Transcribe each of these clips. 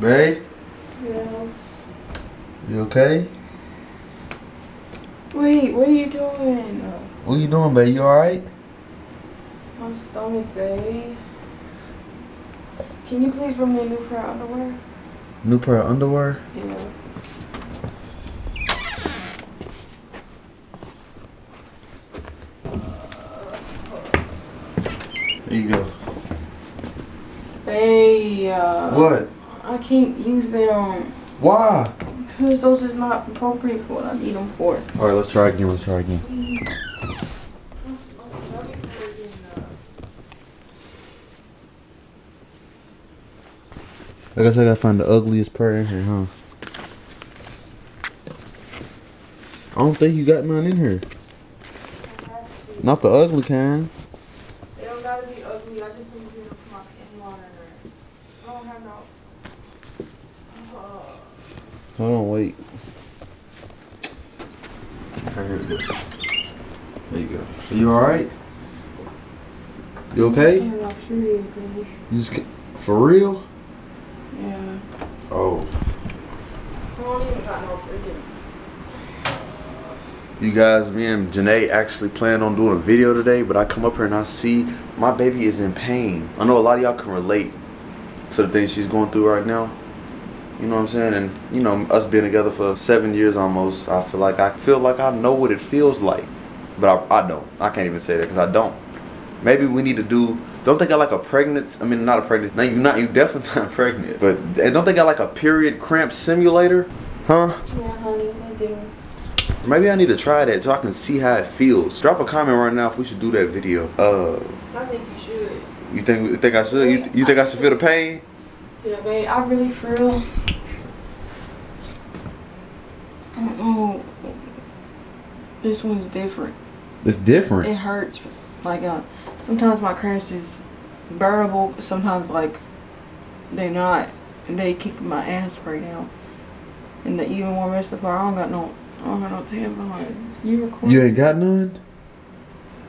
Babe? Yeah. You okay? Wait, what are you doing? What are you doing, babe? You alright? My stomach, babe. Can you please bring me a new pair of underwear? New pair of underwear? Yeah. There you go. Hey, what? I can't use them. Why? Because those is not appropriate for what I need them for. Alright, let's try again, let's try again. I guess I gotta find the ugliest pair in here, huh? I don't think you got none in here. Not the ugly kind. Hold on, wait. Okay, here we go. There you go. Are you alright? You okay? Yeah, I'm serious, baby. You just, for real? Yeah. Oh. I don't even got no freaking. You guys, me and Janae actually planned on doing a video today, but I come up here and I see my baby is in pain. I know a lot of y'all can relate to the things she's going through right now. You know what I'm saying? And you know, us being together for 7 years almost, I feel like I know what it feels like, but I don't. I can't even say that because I don't. Maybe we need to do. Don't think I like a pregnancy. I mean, not a pregnancy. No, you definitely not pregnant. But and don't think I like a period cramp simulator, huh? Yeah, honey, I do. Maybe I need to try that so I can see how it feels. Drop a comment right now if we should do that video. I think you should. You think I should? You think I should feel the pain? Yeah, babe, I really feel. Oh, this one's different. It's different. It hurts. Like sometimes my cramps is bearable. Sometimes like they're not. They kick my ass right now. And the even more messed up. I don't got no tampon. You recording? You ain't got none.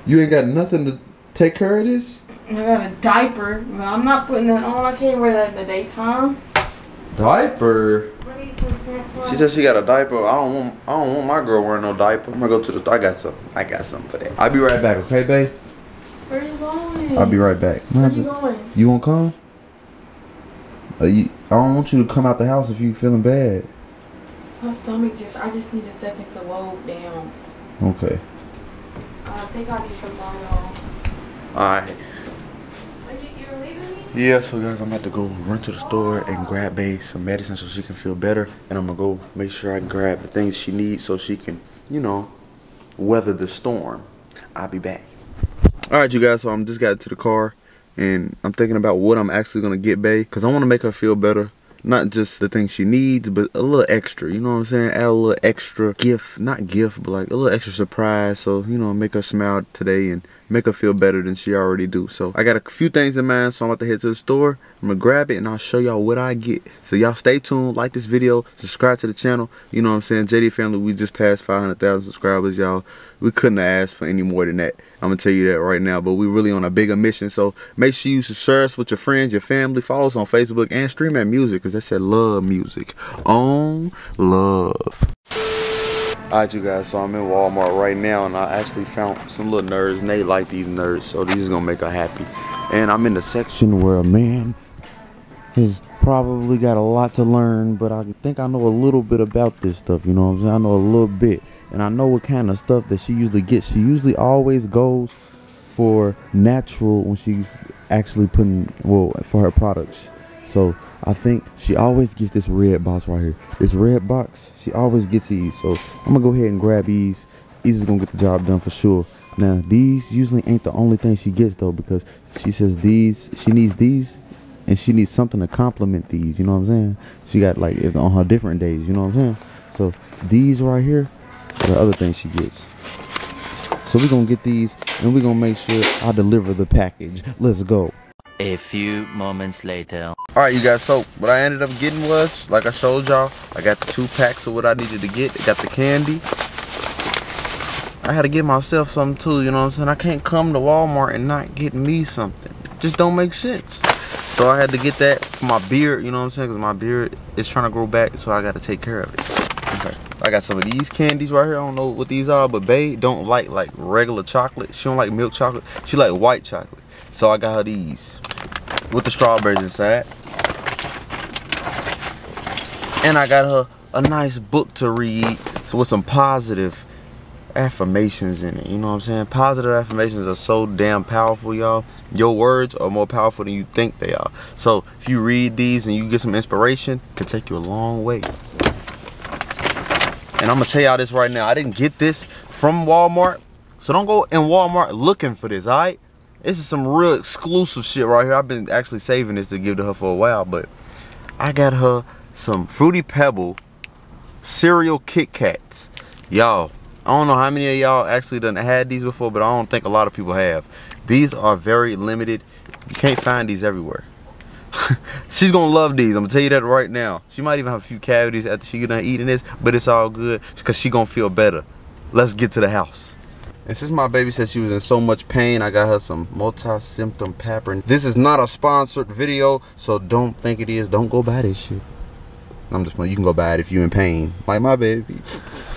You ain't got nothing to take care of this. I got a diaper, but I'm not putting that on. I can't wear that in the daytime. Diaper? She said she got a diaper. I don't want my girl wearing no diaper. I'm gonna go to the store. I got something for that. I'll be right back, okay, babe? Where are you going? I'll be right back. Where are you going? You won't come? I don't want you to come out the house if you feeling bad. My stomach I just need a second to load down. Okay. I think I need some Milo. Alright. Yeah, so guys, I'm about to go run to the store and grab Babe some medicine so she can feel better. And I'm going to go make sure I grab the things she needs so she can, you know, weather the storm. I'll be back. Alright, you guys, so I'm just got to the car. And I'm thinking about what I'm actually going to get Babe. Because I want to make her feel better. Not just the things she needs, but a little extra. You know what I'm saying? Add a little extra gift. Not gift, but like a little extra surprise. So, you know, make her smile today and make her feel better than she already do. So I got a few things in mind, so I'm about to head to the store. I'm gonna grab it and I'll show y'all what I get. So y'all stay tuned, like this video, subscribe to the channel. You know what I'm saying, JD family, we just passed 500,000 subscribers, y'all. We couldn't have asked for any more than that. I'm gonna tell you that right now, but we're really on a bigger mission. So make sure you share us with your friends, your family, follow us on Facebook and stream that music, cause that said love music. On love. Alright you guys, so I'm in Walmart right now and I actually found some little nerds and they like these nerds, so these is gonna make her happy. And I'm in the section where a man has probably got a lot to learn, but I think I know a little bit about this stuff, you know what I'm saying? I know a little bit and I know what kind of stuff that she usually gets. She usually always goes for natural when she's actually putting, well, for her products. So I think she always gets this red box right here. This red box, she always gets these. So I'm gonna go ahead and grab these. These is gonna get the job done for sure. Now these usually ain't the only thing she gets though, because she says these, she needs these, and she needs something to complement these. You know what I'm saying? She got like on her different days. You know what I'm saying? So these right here are the other thing she gets. So we're gonna get these, and we're gonna make sure I deliver the package. Let's go. A few moments later. Alright you guys, so what I ended up getting was, like I showed y'all, I got 2 packs of what I needed to get. I got the candy. I had to get myself something too, you know what I'm saying? I can't come to Walmart and not get me something. It just don't make sense. So I had to get that for my beard, you know what I'm saying? Because my beard is trying to grow back, so I got to take care of it. Okay. I got some of these candies right here. I don't know what these are, but babe don't like regular chocolate. She don't like milk chocolate. She like white chocolate. So I got her these with the strawberries inside. And I got her a nice book to read with some positive affirmations in it. You know what I'm saying? Positive affirmations are so damn powerful, y'all. Your words are more powerful than you think they are. So if you read these and you get some inspiration, it can take you a long way. And I'm gonna tell y'all this right now. I didn't get this from Walmart. So don't go in Walmart looking for this, all right? This is some real exclusive shit right here. I've been actually saving this to give to her for a while, but I got her some Fruity Pebble cereal Kit Kats. Y'all, I don't know how many of y'all actually done had these before, but I don't think a lot of people have. These are very limited. You can't find these everywhere. She's gonna love these. I'm gonna tell you that right now. She might even have a few cavities after she get done eating this, but it's all good because she gonna feel better. Let's get to the house. And since my baby said she was in so much pain, I got her some multi-symptom Pamprin. This is not a sponsored video, so don't think it is. Don't go buy this shit. I'm just playing. You can go buy it if you in pain, like my baby.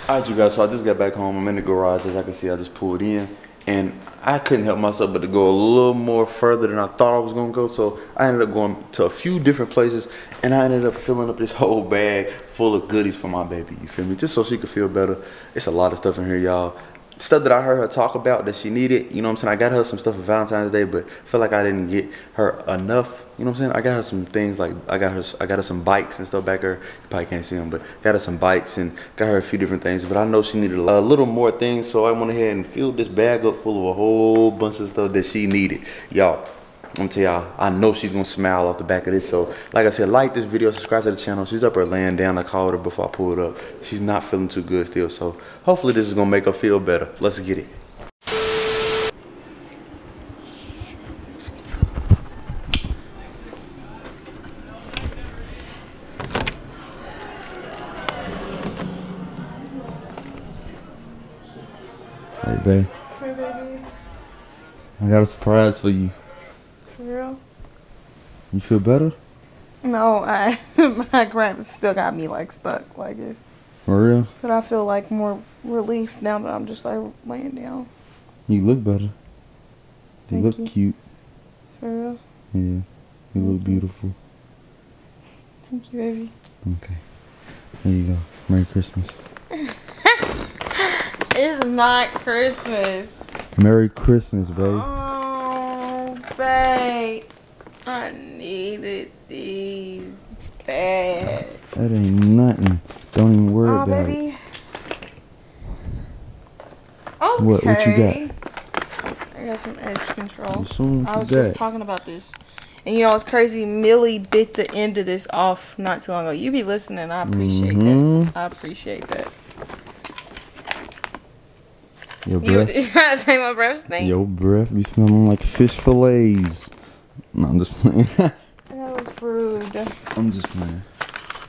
All right, you guys, so I just got back home. I'm in the garage. As I can see, I just pulled in. And I couldn't help myself but to go a little more further than I thought I was going to go. So I ended up going to a few different places, and I ended up filling up this whole bag full of goodies for my baby. You feel me? Just so she could feel better. It's a lot of stuff in here, y'all. Stuff that I heard her talk about that she needed. You know what I'm saying? I got her some stuff for Valentine's Day, but I feel like I didn't get her enough. You know what I'm saying? I got her some things like I got her some bikes and stuff back there. You probably can't see them, but got her some bikes and got her a few different things. But I know she needed a little more things, so I went ahead and filled this bag up full of a whole bunch of stuff that she needed. Y'all, I'm gonna tell y'all, I know she's gonna smile off the back of this. So like I said, like this video, subscribe to the channel. She's up here laying down. I called her before I pulled up. She's not feeling too good still, so hopefully this is gonna make her feel better. Let's get it. Hey babe. Hey baby. I got a surprise for you. Girl. You feel better? No, my cramps still got me like stuck like this. For real? But I feel like more relief now that I'm just like laying down. You look better. You look cute. For real? Yeah. You look beautiful. Thank you, baby. Okay. There you go. Merry Christmas. It's not Christmas. Merry Christmas, babe. Babe, I needed these bad. That ain't nothing. Don't even worry about baby. It. Oh, okay. What you got? I got some edge control. I was just talking about this. And you know, it's crazy. Millie bit the end of this off not too long ago. You be listening. I appreciate that. I appreciate that. Your breath. You trying to say my breath thing? Your breath be smelling like fish fillets. No, I'm just playing. That was rude. I'm just playing.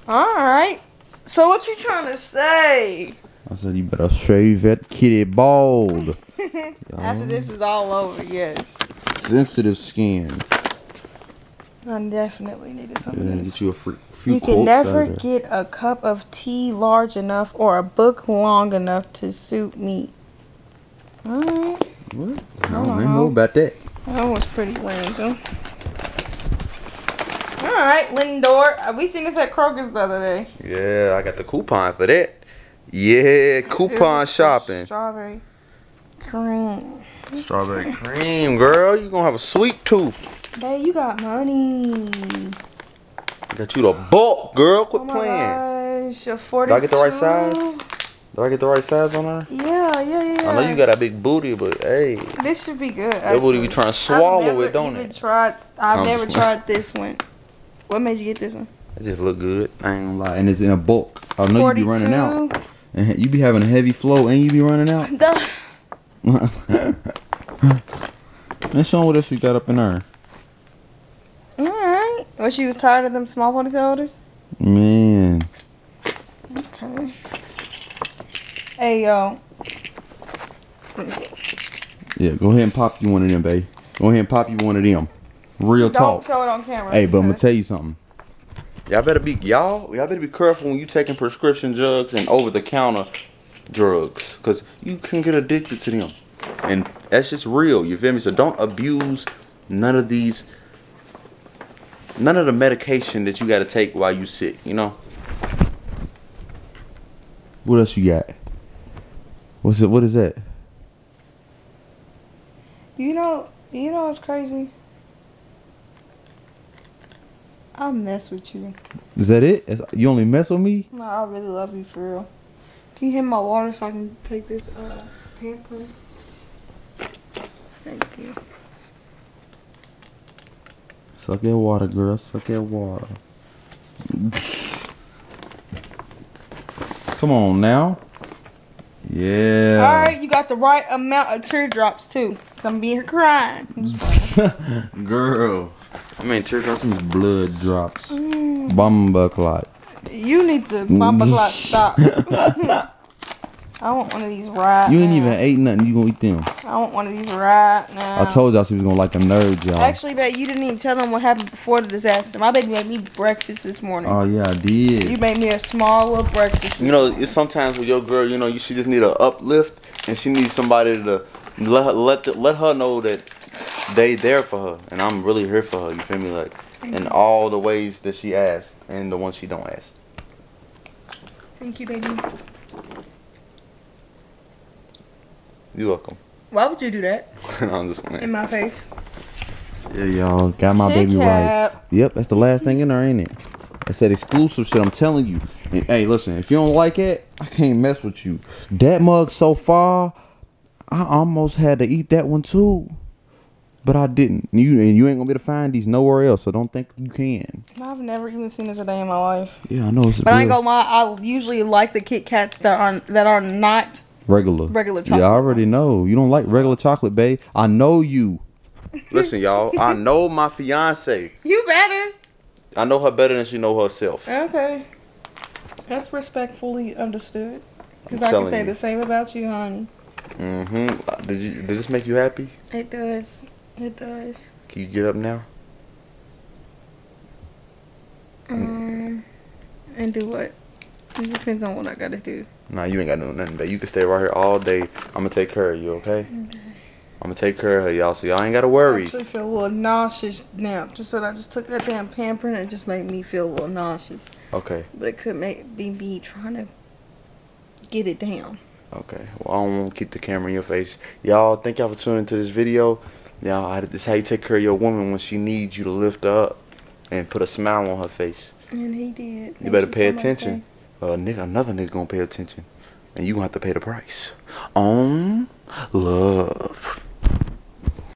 Alright. So what you trying to say? I said you better shave that kitty bald. After this is all over, yes. Sensitive skin. I definitely needed something. Yeah, get you a few you can never get a cup of tea large enough or a book long enough to suit me. Alright. What? I don't know about that. That was pretty random. Alright, Lindor. We seen this at Kroger's the other day. Yeah, I got the coupon for that. Yeah, coupon shopping. Strawberry cream. Strawberry cream, girl. You're going to have a sweet tooth. Babe, you got money. I got you the bulk, girl. Quit playing. Gosh, a 42. Did I get the right size? Do I get the right size on her? Yeah, yeah, yeah. I know you got a big booty, but hey. This should be good. That booty be trying to swallow it, don't it? I've never tried this one. What made you get this one? It just look good. I ain't gonna lie. And it's in a bulk. I know 42. You be running out. And you be having a heavy flow and you be running out. Let's show what else you got up in there. Alright. Well, she was tired of them small ponytail holders? Man. Okay. Hey, yo. Yeah, go ahead and pop you one of them, babe. Go ahead and pop you one of them. Real talk. Don't show it on camera. Hey, but I'm gonna tell you something. Y'all better be careful when you taking prescription drugs and over-the-counter drugs, cause you can get addicted to them, and that's just real. You feel me? So don't abuse none of these, none of the medication that you gotta take while you sick. You know. What else you got? What's it? What is that? You know what's crazy? I mess with you. Is that it? You only mess with me? No, I really love you for real. Can you hit my water so I can take this Pamprin? Thank you. Suck your water, girl. Suck your water. Come on now. Yeah. Alright, you got the right amount of teardrops too. I'm being crying. Girl. I mean, teardrops means blood drops. Bomba clot. You need to bomba clot stop. I want one of these right now. You ain't even ate nothing. You gonna eat them. I want one of these right now. I told y'all she was gonna like a nerd, y'all. Actually, babe, you didn't even tell them what happened before the disaster. My baby made me breakfast this morning. Oh, yeah, I did. You made me a small little breakfast. You know, it's sometimes with your girl, you know, she just need an uplift. And she needs somebody to let her know that they there for her, and I'm really here for her, you feel me, like, in all the ways that she asked and the ones she don't ask. Thank you, baby. You're welcome. Why would you do that? I'm just playing. In my face. Yeah, y'all, got my baby right. Yep, that's the last thing in her, ain't it? That's that exclusive shit, I'm telling you. And, hey, listen, if you don't like it, I can't mess with you. That mug so far, I almost had to eat that one too. But I didn't. You ain't gonna be able to find these nowhere else, so don't think you can. I've never even seen this a day in my life. Yeah, I know. But I ain't gonna lie, I usually like the Kit Kats that are not regular chocolate. Yeah, I already know. You don't like regular chocolate, babe. I know you. Listen, y'all. I know my fiance. You better. I know her better than she know herself. Okay. That's respectfully understood. Because I can say the same about you, honey. Mm-hmm. Did this make you happy? It does. It does. Can you get up now? And do what? It depends on what I gotta do. Nah, you ain't gotta do nothing, babe. You can stay right here all day. I'm gonna take care of you, okay? Okay. I'm gonna take care of her, y'all, so y'all ain't gotta worry. I actually feel a little nauseous now. Just that I just took that damn Pamprin and it just made me feel a little nauseous. Okay. But it could make me trying to get it down. Okay. Well, I don't want to keep the camera in your face. Y'all, thank y'all for tuning into this video. Now, this is how you take care of your woman when she needs you to lift her up and put a smile on her face. And he did. You better pay attention. Another nigga gonna pay attention. And you gonna have to pay the price. On love.